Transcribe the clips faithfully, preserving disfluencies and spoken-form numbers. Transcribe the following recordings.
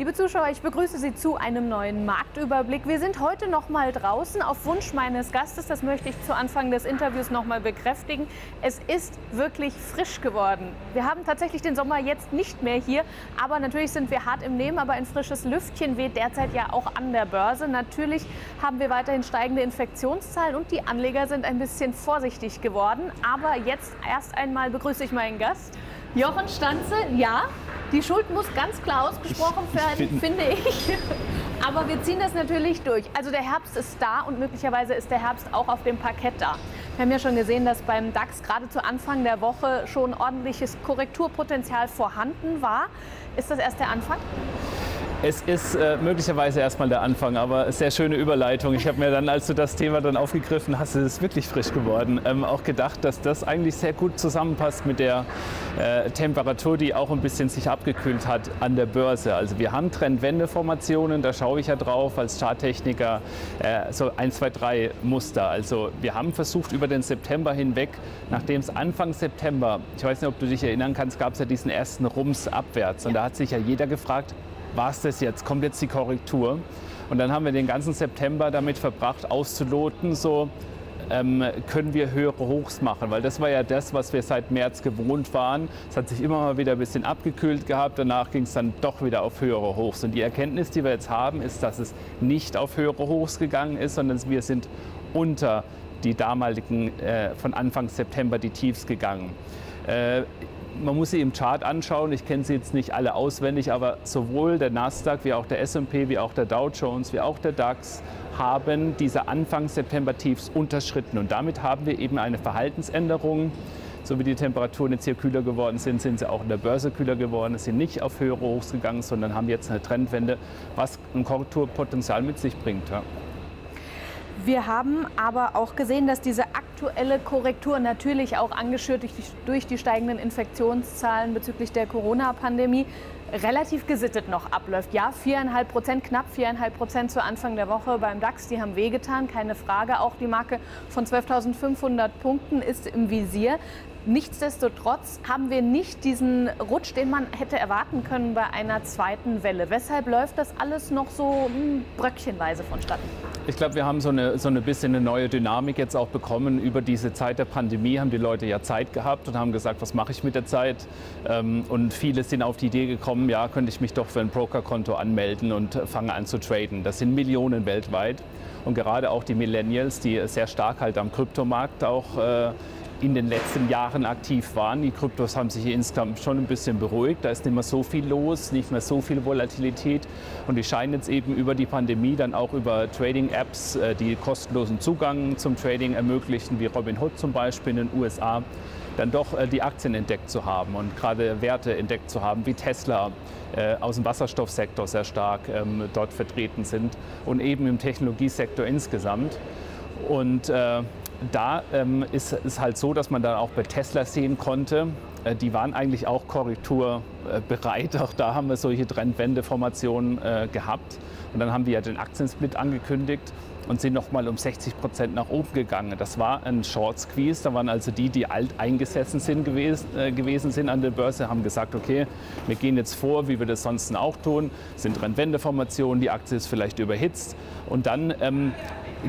Liebe Zuschauer, ich begrüße Sie zu einem neuen Marktüberblick. Wir sind heute noch mal draußen auf Wunsch meines Gastes. Das möchte ich zu Anfang des Interviews noch mal bekräftigen. Es ist wirklich frisch geworden. Wir haben tatsächlich den Sommer jetzt nicht mehr hier, aber natürlich sind wir hart im Nehmen. Aber ein frisches Lüftchen weht derzeit ja auch an der Börse. Natürlich haben wir weiterhin steigende Infektionszahlen und die Anleger sind ein bisschen vorsichtig geworden. Aber jetzt erst einmal begrüße ich meinen Gast. Jochen Stanzl, ja, die Schuld muss ganz klar ausgesprochen werden, finde ich. Aber wir ziehen das natürlich durch. Also der Herbst ist da und möglicherweise ist der Herbst auch auf dem Parkett da. Wir haben ja schon gesehen, dass beim DAX gerade zu Anfang der Woche schon ordentliches Korrekturpotenzial vorhanden war. Ist das erst der Anfang? Es ist äh, möglicherweise erstmal der Anfang, aber sehr schöne Überleitung. Ich habe mir dann, als du das Thema dann aufgegriffen hast, es ist wirklich frisch geworden, ähm, auch gedacht, dass das eigentlich sehr gut zusammenpasst mit der äh, Temperatur, die auch ein bisschen sich abgekühlt hat an der Börse. Also wir haben Trendwendeformationen, da schaue ich ja drauf als Charttechniker, äh, so eins, zwei, drei Muster. Also wir haben versucht über den September hinweg, nachdem es Anfang September, ich weiß nicht, ob du dich erinnern kannst, gab es ja diesen ersten Rums abwärts und ja. Da hat sich ja jeder gefragt, war es das jetzt? Kommt jetzt die Korrektur? Und dann haben wir den ganzen September damit verbracht, auszuloten, so ähm, können wir höhere Hochs machen, weil das war ja das, was wir seit März gewohnt waren. Es hat sich immer mal wieder ein bisschen abgekühlt gehabt, danach ging es dann doch wieder auf höhere Hochs. Und die Erkenntnis, die wir jetzt haben, ist, dass es nicht auf höhere Hochs gegangen ist, sondern wir sind unter die damaligen, äh, von Anfang September, die Tiefs gegangen. Äh, Man muss sie im Chart anschauen, ich kenne sie jetzt nicht alle auswendig, aber sowohl der Nasdaq wie auch der S und P, wie auch der Dow Jones, wie auch der DAX haben diese Anfang September-Tiefs unterschritten. Und damit haben wir eben eine Verhaltensänderung. So wie die Temperaturen jetzt hier kühler geworden sind, sind sie auch in der Börse kühler geworden. Es sind nicht auf höhere Hochs gegangen, sondern haben jetzt eine Trendwende, was ein Korrekturpotenzial mit sich bringt. Ja. Wir haben aber auch gesehen, dass diese aktuelle Korrektur natürlich auch angeschürt durch die, durch die steigenden Infektionszahlen bezüglich der Corona-Pandemie relativ gesittet noch abläuft. Ja, viereinhalb Prozent, knapp viereinhalb Prozent zu Anfang der Woche beim DAX, die haben wehgetan, keine Frage. Auch die Marke von zwölftausendfünfhundert Punkten ist im Visier. Nichtsdestotrotz haben wir nicht diesen Rutsch, den man hätte erwarten können bei einer zweiten Welle. Weshalb läuft das alles noch so bröckchenweise vonstatten? Ich glaube, wir haben so eine, so eine bisschen eine neue Dynamik jetzt auch bekommen. Über diese Zeit der Pandemie haben die Leute ja Zeit gehabt und haben gesagt, was mache ich mit der Zeit? Und viele sind auf die Idee gekommen, ja, könnte ich mich doch für ein Brokerkonto anmelden und fange an zu traden. Das sind Millionen weltweit. Und gerade auch die Millennials, die sehr stark halt am Kryptomarkt auch in den letzten Jahren aktiv waren. Die Kryptos haben sich insgesamt schon ein bisschen beruhigt. Da ist nicht mehr so viel los, nicht mehr so viel Volatilität. Und die scheinen jetzt eben über die Pandemie dann auch über Trading-Apps, die kostenlosen Zugang zum Trading ermöglichen, wie Robinhood zum Beispiel in den U S A, dann doch die Aktien entdeckt zu haben und gerade Werte entdeckt zu haben, wie Tesla aus dem Wasserstoffsektor sehr stark dort vertreten sind und eben im Technologiesektor insgesamt. Und äh, da ähm, ist es halt so, dass man dann auch bei Tesla sehen konnte, äh, die waren eigentlich auch korrekturbereit. Auch da haben wir solche Trendwendeformationen äh, gehabt. Und dann haben wir ja den Aktiensplit angekündigt und sind nochmal um sechzig Prozent nach oben gegangen. Das war ein Short Squeeze. Da waren also die, die alt eingesessen sind gewesen, äh, gewesen sind an der Börse, haben gesagt, okay, wir gehen jetzt vor, wie wir das sonst auch tun. Es sind Trendwendeformationen, die Aktie ist vielleicht überhitzt. Und dann ähm,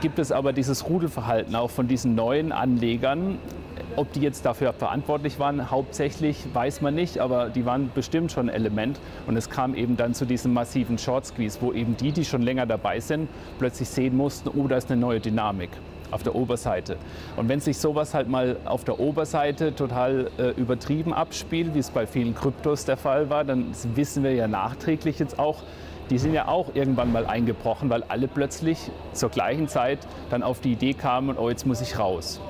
gibt es aber dieses Rudelverhalten auch von diesen neuen Anlegern. Ob die jetzt dafür verantwortlich waren, hauptsächlich weiß man nicht, aber die waren bestimmt schon ein Element. Und es kam eben dann zu diesem massiven Short Squeeze, wo eben die, die schon länger dabei sind, plötzlich sehen mussten, oh, da ist eine neue Dynamik auf der Oberseite. Und wenn sich sowas halt mal auf der Oberseite total äh, übertrieben abspielt, wie es bei vielen Kryptos der Fall war, dann wissen wir ja nachträglich jetzt auch, die sind ja auch irgendwann mal eingebrochen, weil alle plötzlich zur gleichen Zeit dann auf die Idee kamen, oh, jetzt muss ich raus.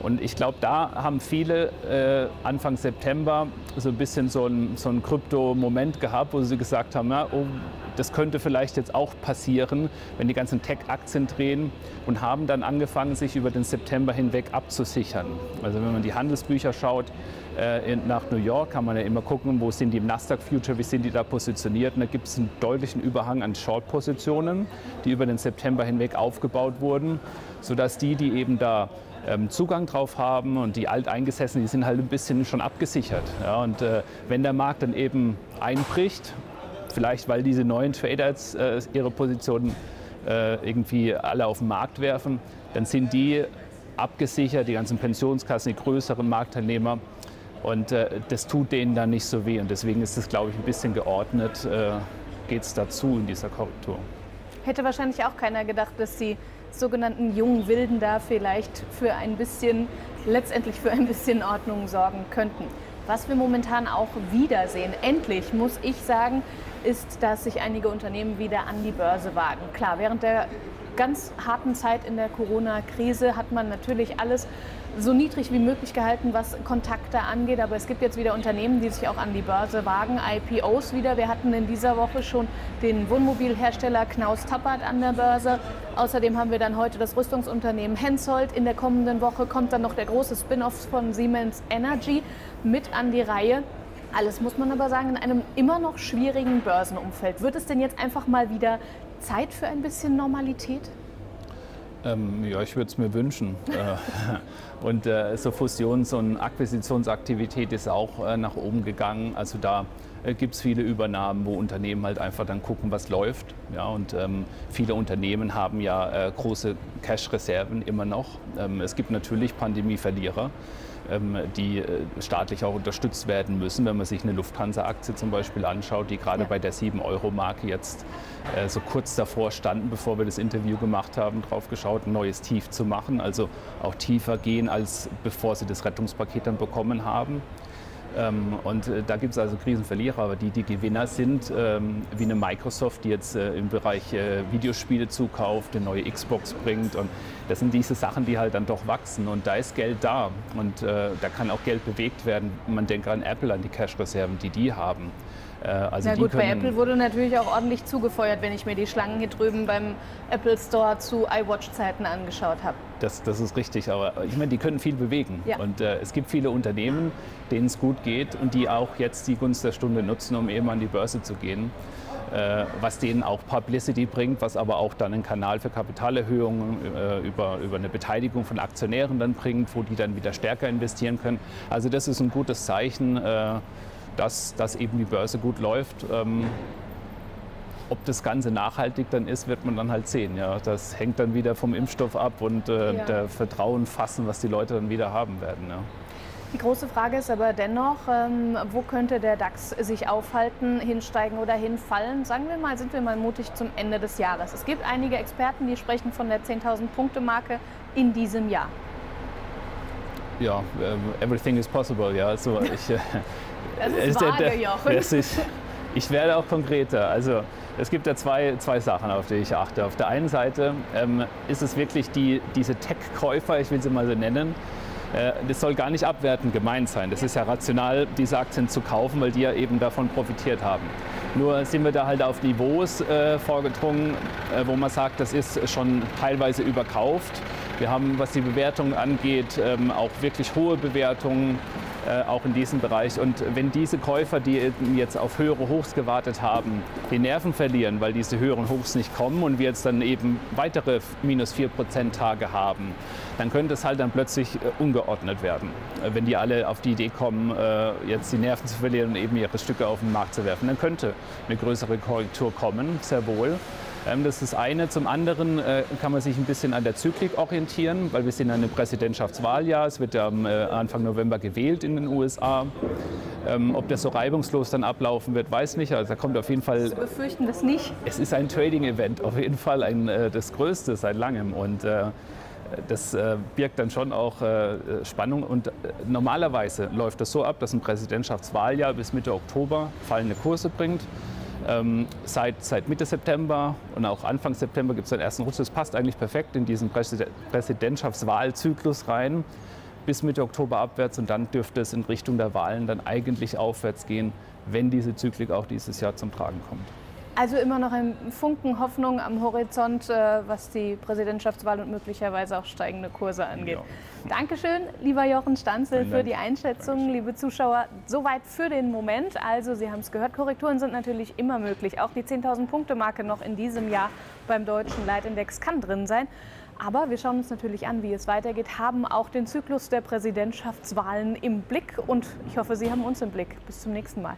Und ich glaube, da haben viele äh, Anfang September so ein bisschen so einen so einen Krypto-Moment gehabt, wo sie gesagt haben, na, oh, das könnte vielleicht jetzt auch passieren, wenn die ganzen Tech-Aktien drehen, und haben dann angefangen, sich über den September hinweg abzusichern. Also wenn man die Handelsbücher schaut, äh, nach New York kann man ja immer gucken, wo sind die im Nasdaq-Future, wie sind die da positioniert. Und da gibt es einen deutlichen Überhang an Short-Positionen, die über den September hinweg aufgebaut wurden, sodass die, die eben da Zugang drauf haben, und die Alteingesessenen, die sind halt ein bisschen schon abgesichert. Ja, und äh, wenn der Markt dann eben einbricht, vielleicht weil diese neuen Trader jetzt äh, ihre Positionen äh, irgendwie alle auf den Markt werfen, dann sind die abgesichert, die ganzen Pensionskassen, die größeren Marktteilnehmer. Und äh, das tut denen dann nicht so weh. Und deswegen ist es, glaube ich, ein bisschen geordnet, äh, geht es dazu in dieser Korrektur. Hätte wahrscheinlich auch keiner gedacht, dass die sogenannten jungen Wilden da vielleicht für ein bisschen, letztendlich für ein bisschen Ordnung sorgen könnten. Was wir momentan auch wiedersehen, endlich muss ich sagen, ist, dass sich einige Unternehmen wieder an die Börse wagen. Klar, während der ganz harten Zeit in der Corona-Krise hat man natürlich alles so niedrig wie möglich gehalten, was Kontakte angeht. Aber es gibt jetzt wieder Unternehmen, die sich auch an die Börse wagen, I P Os wieder. Wir hatten in dieser Woche schon den Wohnmobilhersteller Knaus Tabbert an der Börse. Außerdem haben wir dann heute das Rüstungsunternehmen Hensoldt. In der kommenden Woche kommt dann noch der große Spin-off von Siemens Energy mit an die Reihe. Alles muss man aber sagen, in einem immer noch schwierigen Börsenumfeld. Wird es denn jetzt einfach mal wieder Zeit für ein bisschen Normalität? Ähm, ja, ich würde es mir wünschen. Und äh, so Fusions- und Akquisitionsaktivität ist auch äh, nach oben gegangen. Also da äh, gibt es viele Übernahmen, wo Unternehmen halt einfach dann gucken, was läuft. Ja, und ähm, viele Unternehmen haben ja äh, große Cash-Reserven immer noch. Ähm, es gibt natürlich Pandemieverlierer, ähm, die äh, staatlich auch unterstützt werden müssen. Wenn man sich eine Lufthansa-Aktie zum Beispiel anschaut, die gerade ja. bei der sieben Euro Marke jetzt äh, so kurz davor standen, bevor wir das Interview gemacht haben, drauf geschaut, ein neues Tief zu machen. Also auch tiefer gehen, als bevor sie das Rettungspaket dann bekommen haben. Ähm, und äh, da gibt es also Krisenverlierer, aber die, die Gewinner sind, ähm, wie eine Microsoft, die jetzt äh, im Bereich äh, Videospiele zukauft, eine neue Xbox bringt. Und das sind diese Sachen, die halt dann doch wachsen. Und da ist Geld da. Und äh, da kann auch Geld bewegt werden. Man denkt an Apple, an die Cash-Reserven, die die haben. Also na gut, bei Apple wurde natürlich auch ordentlich zugefeuert, wenn ich mir die Schlangen hier drüben beim Apple Store zu iWatch-Zeiten angeschaut habe. Das, das ist richtig, aber ich meine, die können viel bewegen. Ja. Und äh, es gibt viele Unternehmen, denen es gut geht und die auch jetzt die Gunst der Stunde nutzen, um eben an die Börse zu gehen. Äh, was denen auch Publicity bringt, was aber auch dann einen Kanal für Kapitalerhöhungen äh, über, über eine Beteiligung von Aktionären dann bringt, wo die dann wieder stärker investieren können. Also das ist ein gutes Zeichen. Äh, Dass, dass eben die Börse gut läuft. Ähm, ob das Ganze nachhaltig dann ist, wird man dann halt sehen. Ja. Das hängt dann wieder vom Impfstoff ab und äh, ja. der Vertrauen fassen, was die Leute dann wieder haben werden. Ja. Die große Frage ist aber dennoch, ähm, wo könnte der DAX sich aufhalten, hinsteigen oder hinfallen? Sagen wir mal, sind wir mal mutig zum Ende des Jahres. Es gibt einige Experten, die sprechen von der zehntausend-Punkte-Marke in diesem Jahr. Ja, everything is possible. Ja. Also ich, äh, Das ist vage, Jochen. Das ist, ich werde auch konkreter. Also es gibt ja zwei, zwei Sachen, auf die ich achte. Auf der einen Seite ähm, ist es wirklich die, diese Tech-Käufer, ich will sie mal so nennen. Äh, das soll gar nicht abwertend gemeint sein. Das ist ja rational, diese Aktien zu kaufen, weil die ja eben davon profitiert haben. Nur sind wir da halt auf Niveaus äh, vorgedrungen, äh, wo man sagt, das ist schon teilweise überkauft. Wir haben, was die Bewertung angeht, ähm, auch wirklich hohe Bewertungen. Äh, auch in diesem Bereich. Und wenn diese Käufer, die jetzt auf höhere Hochs gewartet haben, die Nerven verlieren, weil diese höheren Hochs nicht kommen und wir jetzt dann eben weitere minus vier Prozent Tage haben, dann könnte es halt dann plötzlich äh, ungeordnet werden, äh, wenn die alle auf die Idee kommen, äh, jetzt die Nerven zu verlieren und eben ihre Stücke auf den Markt zu werfen. Dann könnte eine größere Korrektur kommen, sehr wohl. Das ist das eine. Zum anderen äh, kann man sich ein bisschen an der Zyklik orientieren, weil wir sind in einem Präsidentschaftswahljahr. Es wird ja am äh, Anfang November gewählt in den U S A. Ähm, ob das so reibungslos dann ablaufen wird, weiß nicht. Also da kommt auf jeden Fall. Zu befürchten das nicht. Es ist ein Trading-Event, auf jeden Fall ein, äh, das Größte seit langem. Und äh, das äh, birgt dann schon auch äh, Spannung. Und äh, normalerweise läuft das so ab, dass ein Präsidentschaftswahljahr bis Mitte Oktober fallende Kurse bringt. Ähm, seit, seit Mitte September und auch Anfang September gibt es den ersten Rutsch. Das passt eigentlich perfekt in diesen Präside- Präsidentschaftswahlzyklus rein, bis Mitte Oktober abwärts. Und dann dürfte es in Richtung der Wahlen dann eigentlich aufwärts gehen, wenn diese Zyklik auch dieses Jahr zum Tragen kommt. Also immer noch ein Funken Hoffnung am Horizont, äh, was die Präsidentschaftswahl und möglicherweise auch steigende Kurse angeht. Ja. Dankeschön, lieber Jochen Stanzl, für die Einschätzung. Dankeschön. Liebe Zuschauer, soweit für den Moment. Also Sie haben es gehört, Korrekturen sind natürlich immer möglich. Auch die zehntausend-Punkte-Marke noch in diesem Jahr beim deutschen Leitindex kann drin sein. Aber wir schauen uns natürlich an, wie es weitergeht, haben auch den Zyklus der Präsidentschaftswahlen im Blick. Und ich hoffe, Sie haben uns im Blick. Bis zum nächsten Mal.